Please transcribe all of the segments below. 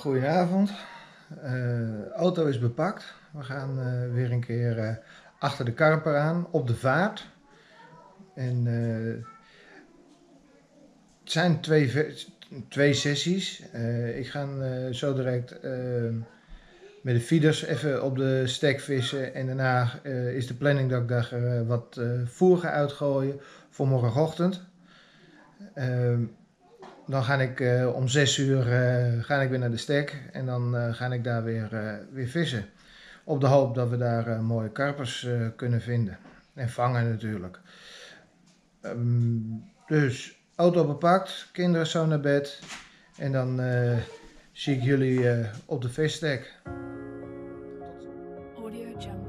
Goedenavond. Auto is bepakt. We gaan weer een keer achter de karper aan, op de vaart. En het zijn twee sessies. Ik ga zo direct met de feeders even op de stek vissen. En daarna is de planning dat ik daar wat voer ga uitgooien voor morgenochtend. Dan ga ik om 6 uur ga ik weer naar de stek en dan ga ik daar weer vissen. Op de hoop dat we daar mooie karpers kunnen vinden. En vangen natuurlijk. Dus auto bepakt, kinderen zo naar bed. En dan zie ik jullie op de visstek. Audio jungle.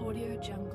Audio jungle.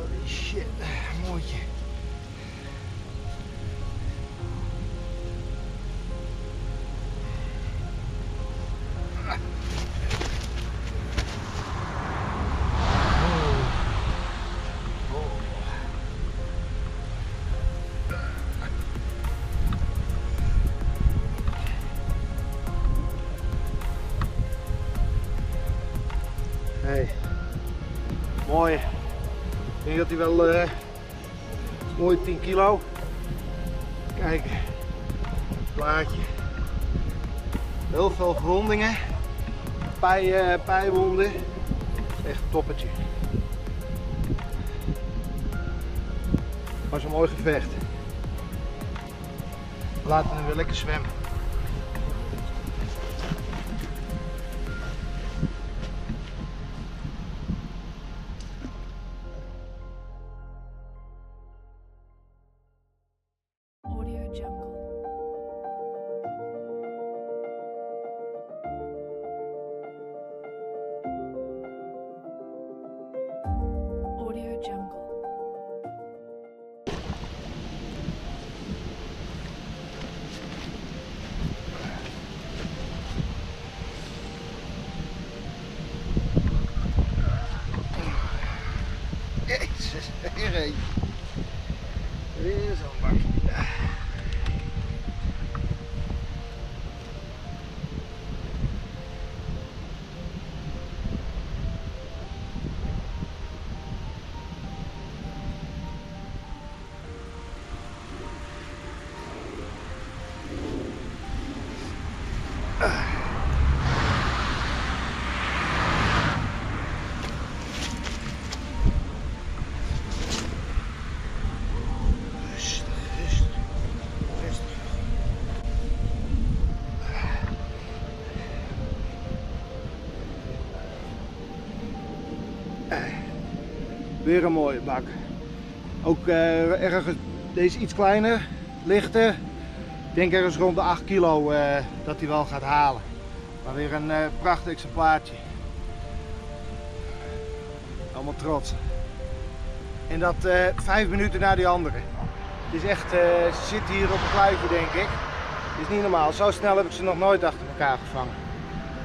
Holy shit, mooitje. Hey. Mooi. Ik denk dat hij wel mooi 10 kilo. Kijk, plaatje. Heel veel grondingen, pijwonden. Echt een toppertje. Was een mooi gevecht. Laten we weer lekker zwemmen. Jungle. Audio jungle. Jezus, hier heen. Weer zo'n bakje. Weer een mooie bak. Ook ergens, deze iets kleiner, lichter. Ik denk ergens rond de 8 kilo dat hij wel gaat halen. Maar weer een prachtig exemplaartje. Allemaal trots. En dat 5 minuten na die andere. Het is echt, ze zitten hier op een kluifje denk ik. Het is niet normaal. Zo snel heb ik ze nog nooit achter elkaar gevangen.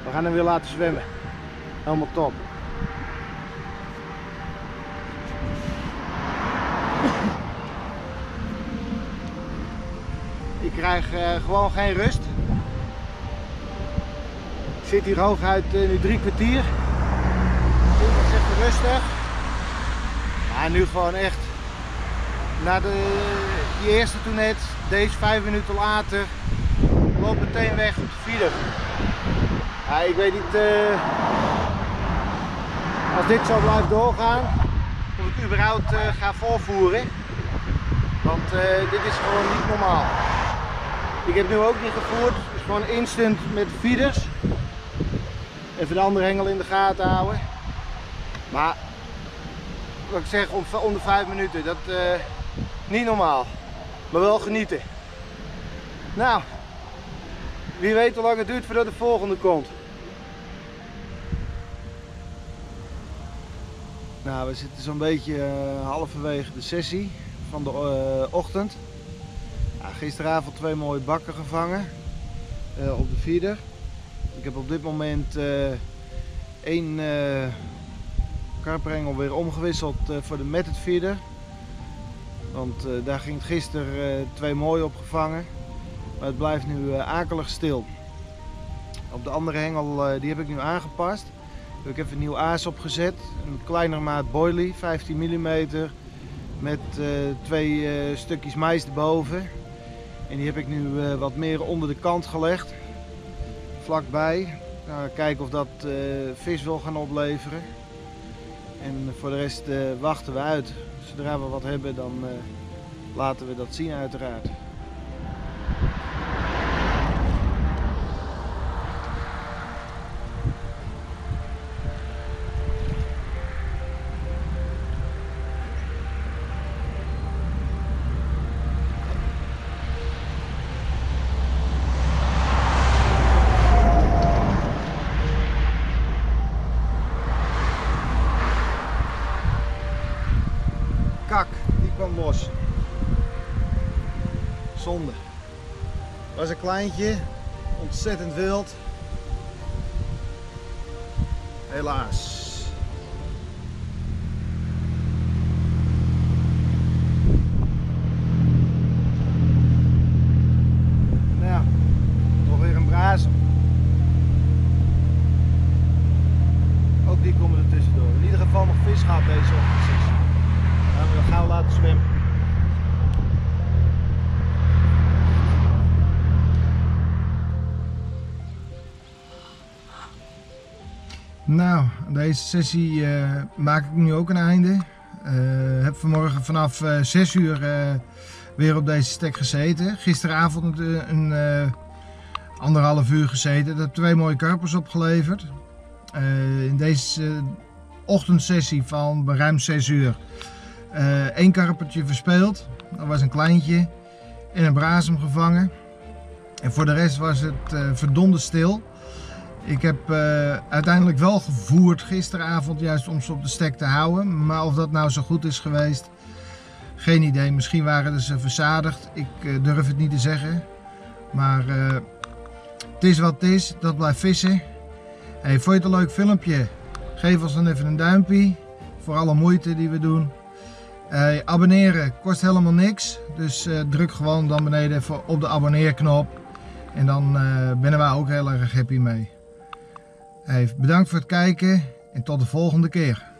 We gaan hem weer laten zwemmen. Helemaal top. Ik krijg gewoon geen rust. Ik zit hier hooguit nu 3 kwartier. Het is echt rustig. Ja, nu gewoon echt. Na die eerste toen net, deze 5 minuten later, loopt meteen weg op de file. Ja, ik weet niet, als dit zo blijft doorgaan, of ik überhaupt ga voorvoeren. Want dit is gewoon niet normaal. Ik heb nu ook niet gevoerd, dus gewoon instant met feeders. Even de andere hengel in de gaten houden. Maar, wat ik zeg, onder 5 minuten, dat is niet normaal. Maar wel genieten. Nou, wie weet hoe lang het duurt voordat de volgende komt. Nou, we zitten zo'n beetje halverwege de sessie van de ochtend. Nou, gisteravond 2 mooie bakken gevangen op de feeder. Ik heb op dit moment 1 karprengel weer omgewisseld voor de matted feeder. Want daar ging het gisteren 2 mooi op gevangen. Maar het blijft nu akelig stil. Op de andere hengel die heb ik nu aangepast. Daar heb ik even een nieuw aas opgezet. Een kleiner maat boilie, 15 mm. Met 2 stukjes mais erboven. En die heb ik nu wat meer onder de kant gelegd. Vlakbij. Nou, kijken of dat vis wil gaan opleveren. En voor de rest wachten we uit. Zodra we wat hebben, dan laten we dat zien uiteraard. Kak, die kwam los. Zonde. Was een kleintje, ontzettend wild. Helaas. Nou, nog weer een brazen. Ook die komen er tussendoor. In ieder geval nog vis gehad deze ochtend. Dan gaan we laten zwemmen. Nou, aan deze sessie maak ik nu ook een einde. Heb vanmorgen vanaf 6 uur weer op deze stek gezeten. Gisteravond een 1,5 uur gezeten. Dat heb 2 mooie karpers opgeleverd. In deze ochtendsessie van ruim 6 uur. 1 karpertje verspeeld, dat was een kleintje, en een brazen gevangen. En voor de rest was het verdomde stil. Ik heb uiteindelijk wel gevoerd gisteravond, juist om ze op de stek te houden. Maar of dat nou zo goed is geweest, geen idee. Misschien waren ze verzadigd, ik durf het niet te zeggen. Maar het is wat het is, dat blijft vissen. Hey, vond je het een leuk filmpje? Geef ons dan even een duimpje voor alle moeite die we doen. Abonneren kost helemaal niks, dus druk gewoon dan beneden even op de abonneerknop en dan ben wij ook heel erg happy mee. Bedankt voor het kijken en tot de volgende keer.